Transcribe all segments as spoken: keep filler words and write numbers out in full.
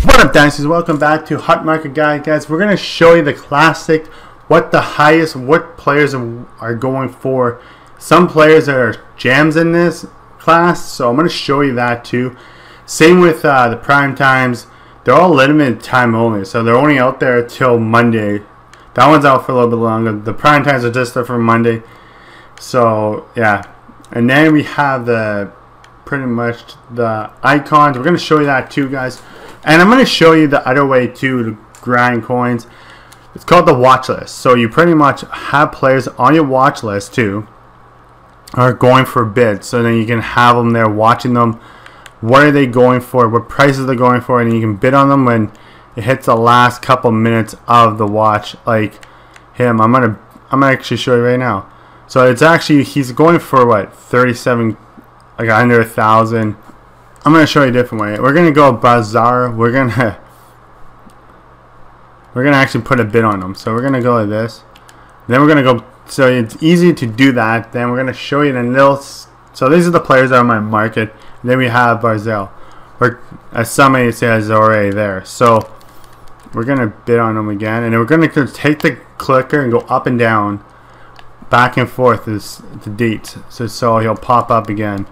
What up, Dynasties? Welcome back to Hot Market Guy. Guys, we're going to show you the classic, what the highest, what players are going for. Some players that are jams in this class, so I'm going to show you that too. Same with uh, the prime times. They're all limited time only, so they're only out there till Monday. That one's out for a little bit longer. The prime times are just there for Monday. So yeah, and then we have the pretty much the icons. We're going to show you that too, guys. And I'm going to show you the other way too to grind coins. It's called the watch list. So you pretty much have players on your watch list too are going for bids. So then you can have them there watching them. What are they going for? What prices they're going for? And you can bid on them when it hits the last couple minutes of the watch. Like him, I'm gonna I'm gonna actually show you right now. So it's actually he's going for what thirty-seven, like under a thousand. I'm gonna show you a different way. We're gonna go Barzal. We're gonna we're gonna actually put a bid on them. So we're gonna go like this. Then we're gonna go. So it's easy to do that. Then we're gonna show you the nils. So these are the players on my market. And then we have Barzal. Or as somebody says already there. So we're gonna bid on them again, and then we're gonna take the clicker and go up and down, back and forth is the date. So so he'll pop up again.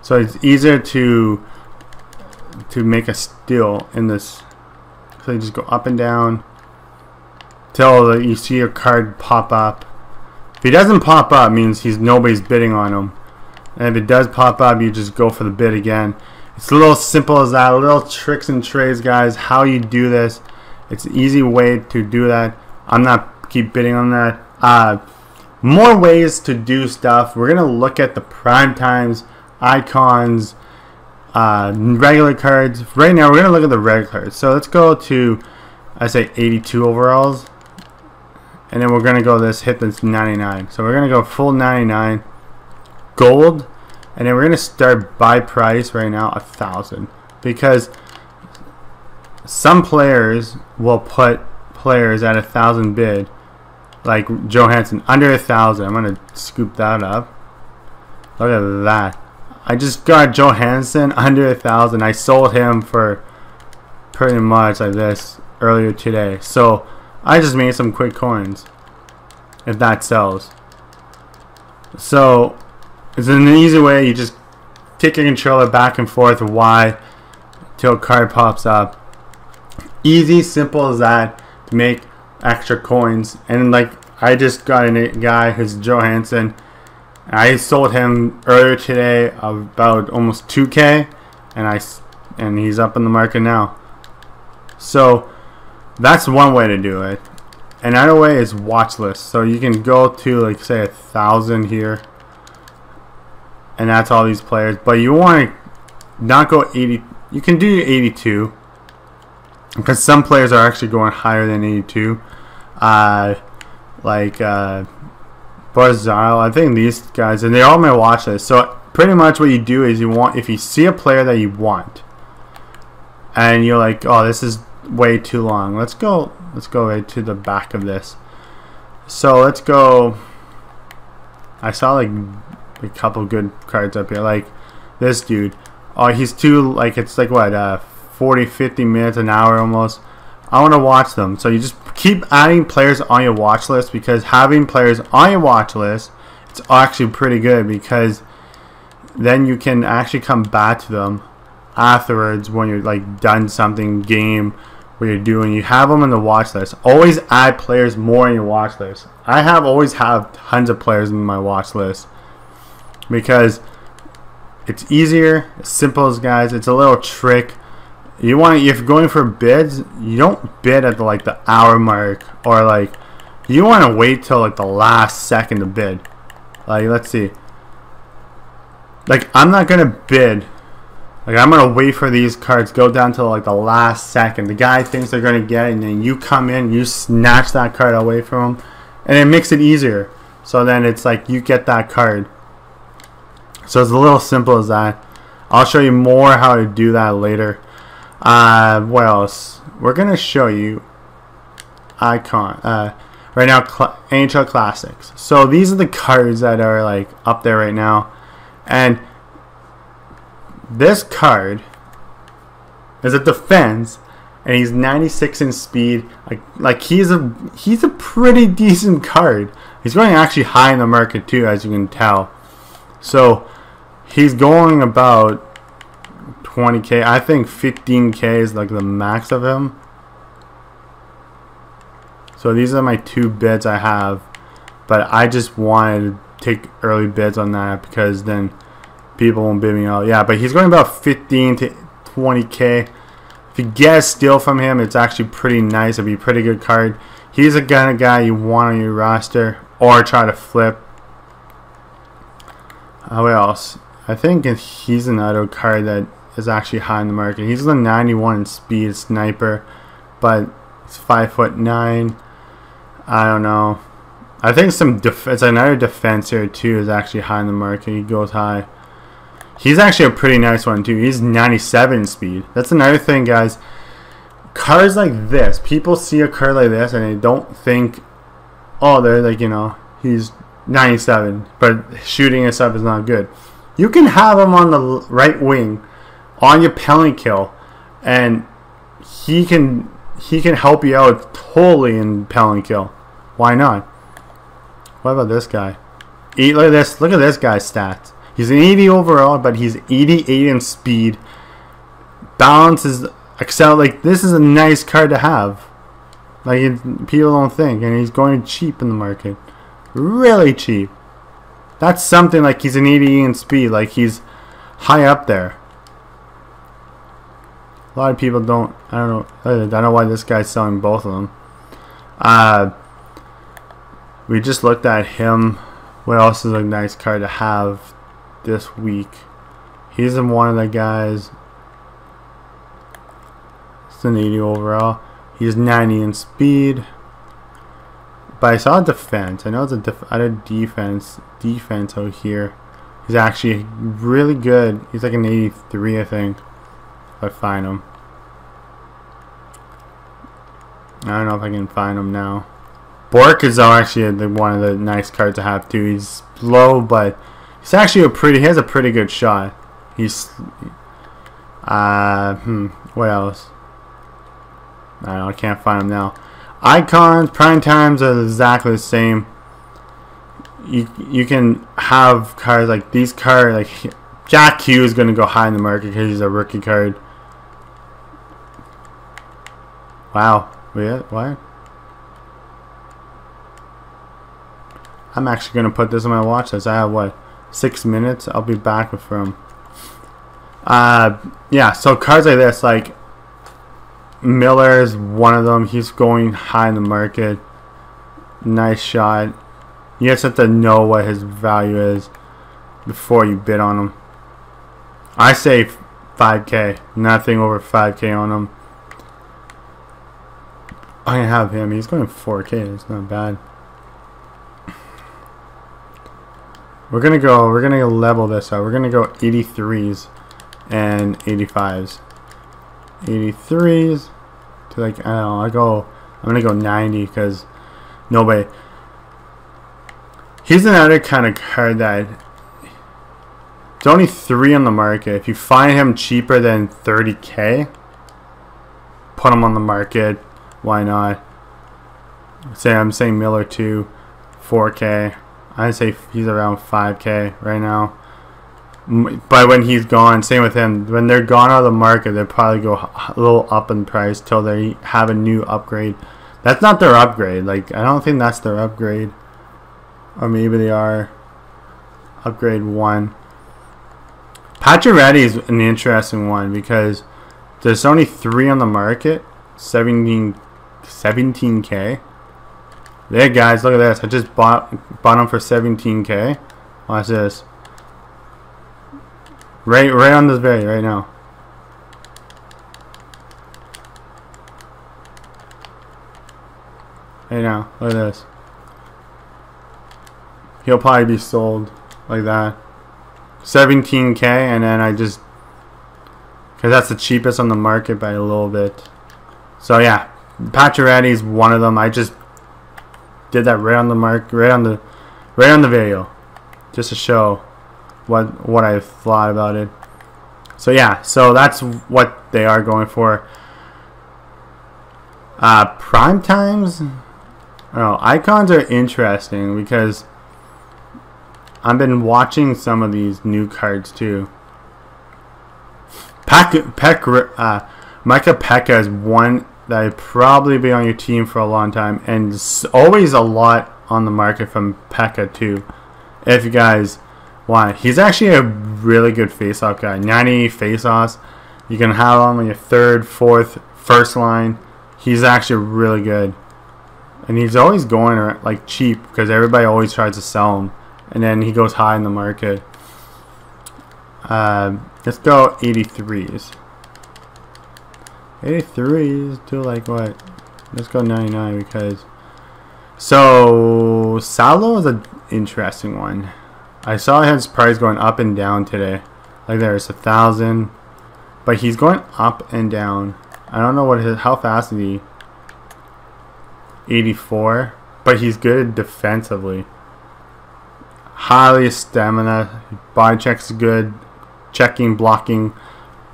So it's easier to to make a steal in this. So you just go up and down till you see your card pop up. If he doesn't pop up, it means he's nobody's bidding on him. And if it does pop up, you just go for the bid again. It's a little simple as that. Little tricks and trades, guys. How you do this? It's an easy way to do that. I'm not keep bidding on that. Uh, more ways to do stuff. We're gonna look at the prime times, icons, uh, regular cards. Right now, we're gonna look at the regular cards. So let's go to, I say eighty-two overalls, and then we're gonna go this hit this ninety-nine. So we're gonna go full ninety-nine. Gold, and then we're gonna start by price right now a thousand, because some players will put players at a thousand bid, like Johansson under a thousand. I'm gonna scoop that up. Look at that. I just got Johansson under a thousand. I sold him for pretty much like this earlier today, so I just made some quick coins if that sells. So it's an easy way. You just take your controller back and forth, Y, till a card pops up. Easy, simple as that to make extra coins. And like I just got a guy who's Johansson. I sold him earlier today about almost two K, and I and he's up in the market now. So that's one way to do it. Another way is watch list. So you can go to like say a thousand here. And that's all these players, but you want to not go eighty. You can do eighty-two because some players are actually going higher than eighty-two, uh, like uh, Barzal. I think these guys, and they all may watch this. So pretty much what you do is you want, if you see a player that you want, and you're like, oh, this is way too long. Let's go. Let's go right to the back of this. So let's go. I saw like a couple good cards up here, like this dude. Oh, he's too, like it's like what, uh, forty, fifty minutes, an hour almost. I want to watch them. So you just keep adding players on your watch list, because having players on your watch list, it's actually pretty good, because then you can actually come back to them afterwards when you're like done something game what you're doing. You have them in the watch list. Always add players more in your watch list. I have always have tons of players in my watch list, because it's easier, as simple as, guys. It's a little trick. You want to, if you're going for bids, you don't bid at the, like the hour mark, or like you want to wait till like the last second to bid. Like let's see. Like I'm not gonna bid. Like I'm gonna wait for these cards go down to like the last second. The guy thinks they're gonna get it, and then you come in, you snatch that card away from him, and it makes it easier. So then it's like you get that card. So it's a little simple as that. I'll show you more how to do that later. Uh, what else? We're gonna show you icon. Uh, right now, N H L Classics. So these are the cards that are like up there right now, and this card is a defense, and he's ninety-six in speed. Like like he's a he's a pretty decent card. He's going actually high in the market too, as you can tell. So he's going about twenty K. I think fifteen K is like the max of him. So these are my two bids I have, but I just wanted to take early bids on that because then people won't bid me out. Yeah, but he's going about fifteen to twenty K. If you get a steal from him, it's actually pretty nice. It'd be a pretty good card. He's the kind of guy you want on your roster or try to flip. Uh, what else? I think he's another card that is actually high in the market. He's the ninety-one in speed sniper, but it's five foot nine. I don't know. I think some def it's another defense here too is actually high in the market. He goes high. He's actually a pretty nice one too. He's ninety-seven in speed. That's another thing, guys. Cards like this, people see a card like this and they don't think, oh, they're like, you know, he's ninety-seven, but shooting and stuff is not good. You can have him on the right wing, on your penalty kill, and he can he can help you out totally in penalty kill. Why not? What about this guy? Eight, look at this. Look at this guy's stats. He's an eighty overall, but he's eighty-eight in speed. Balance is excel. Like, this is a nice card to have. Like, it, people don't think, and he's going cheap in the market, really cheap. That's something. Like, he's an eighty in speed. Like, he's high up there. A lot of people don't. I don't know. I don't know why this guy's selling both of them. Uh, we just looked at him. What else is a nice card to have this week? He's in one of the guys. It's an eighty overall. He's ninety in speed. But I saw defense. I know it's a def other defense defense out here. He's actually really good. He's like an eighty-three, I think. If I find him. I don't know if I can find him now. Bork is actually one of the nice cards to have too. He's low, but he's actually a pretty. He has a pretty good shot. He's. Uh, hmm. What else? I don't know. I can't find him now. Icons, prime times are exactly the same. You you can have cards like these cards like. Jack Q is going to go high in the market because he's a rookie card. Wow. Wait, what? I'm actually going to put this on my watch list. I have, what, six minutes? I'll be back with him. Uh, yeah, so cards like this, like Miller is one of them. He's going high in the market. Nice shot. You just have to know what his value is before you bid on him. I say five K, nothing over five K on him. I can have him. He's going four K. It's not bad. We're gonna go. We're gonna level this out. We're gonna go eighty-threes and eighty-fives. eighty-threes to like I don't know. I go. I'm gonna go ninety because nobody. Here's another kind of card that. There's only three on the market. If you find him cheaper than thirty K, put him on the market. Why not? Say I'm saying Miller too, four K. I say he's around five K right now. But when he's gone, same with him. When they're gone out of the market, they'll probably go a little up in price till they have a new upgrade. That's not their upgrade. Like, I don't think that's their upgrade. Or maybe they are. Upgrade one. Pacioretty is an interesting one because there's only three on the market, seventeen, seventeen K. There, guys, look at this. I just bought bought them for seventeen K. Watch this. Right, right on this bay right now. Right now, look at this. He'll probably be sold like that. seventeen K, and then I just, because that's the cheapest on the market by a little bit. So yeah, Pacioretty is one of them. I just did that right on the mark, right on the right on the video, just to show what what I thought about it. So yeah, so that's what they are going for. Uh, prime times, oh, icons are interesting because I've been watching some of these new cards too. Pek, Pek, uh, Micah Pekka is one that would probably be on your team for a long time, and always a lot on the market from Pekka too, if you guys want. He's actually a really good face-off guy. ninety face-offs. You can have him on your third, fourth, first line. He's actually really good, and he's always going around, like, cheap because everybody always tries to sell him, and then he goes high in the market. Uh, let's go eighty-threes. eighty-threes to like what? Let's go ninety-nine because. So Salo is an interesting one. I saw his price going up and down today. Like there's a thousand, but he's going up and down. I don't know what his, how fast is he? eighty-four, but he's good defensively. Highly stamina, body check's good, checking, blocking,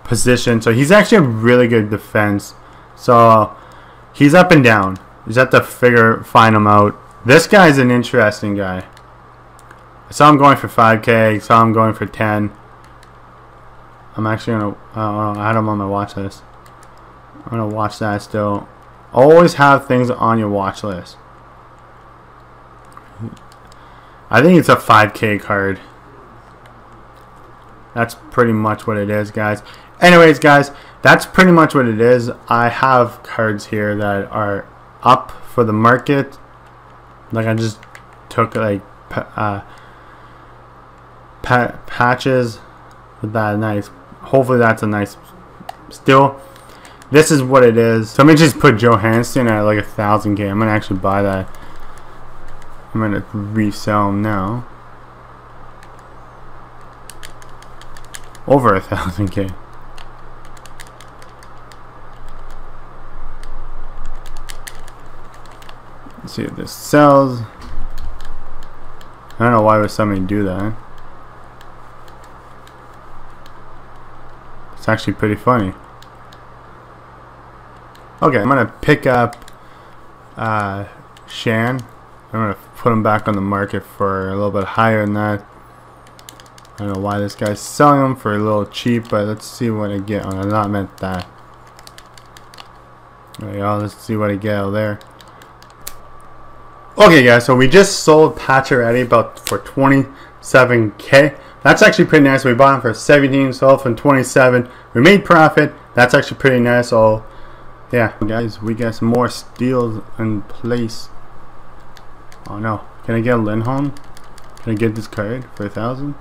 position. So he's actually a really good defense. So he's up and down. You just have to figure, find him out. This guy's an interesting guy. I saw him going for five K. I saw him going for ten. I'm actually gonna uh, add him on my watch list. I'm gonna watch that still. Always have things on your watch list. I think it's a five K card. That's pretty much what it is, guys. Anyways, guys, that's pretty much what it is. I have cards here that are up for the market. Like I just took like uh, pa patches with that nice. Hopefully that's a nice still. This is what it is. So let me just put Johansson at like a thousand K. I'm gonna actually buy that. I'm gonna resell him now. Over a thousand K. Let's see if this sells. I don't know why would somebody do that. It's actually pretty funny. Okay, I'm gonna pick up uh, Shan. I'm gonna put him back on the market for a little bit higher than that. I don't know why this guy's selling him for a little cheap, but let's see what I get. Oh, I not meant that. There you go. Let's see what I get out there. Okay, guys. So we just sold Pacioretty about for twenty-seven K. That's actually pretty nice. We bought him for seventeen, sold for twenty-seven. We made profit. That's actually pretty nice. So. Yeah, guys, we got some more steals in place. Oh no, can I get a Lindholm? Can I get this card for a thousand?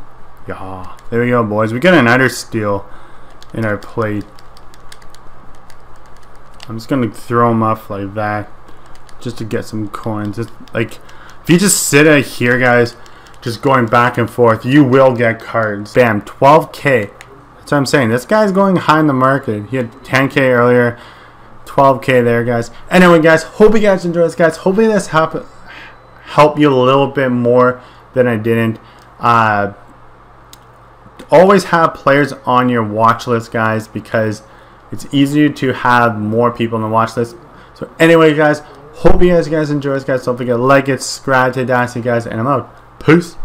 Yeah, there we go, boys. We got another steal in our plate. I'm just gonna throw them off like that just to get some coins. Just like if you just sit out here, guys, just going back and forth, you will get cards. Bam, twelve K. That's what I'm saying. This guy's going high in the market. He had ten K earlier. twelve K there, guys. Anyway, guys, hope you guys enjoyed this, guys. Hopefully this help help you a little bit more than I didn't. Uh, always have players on your watch list, guys, because it's easier to have more people on the watch list. So anyway, guys, hope you guys, you guys enjoyed this, guys. Don't forget to like it, subscribe to Dynasty, guys, and I'm out. Peace.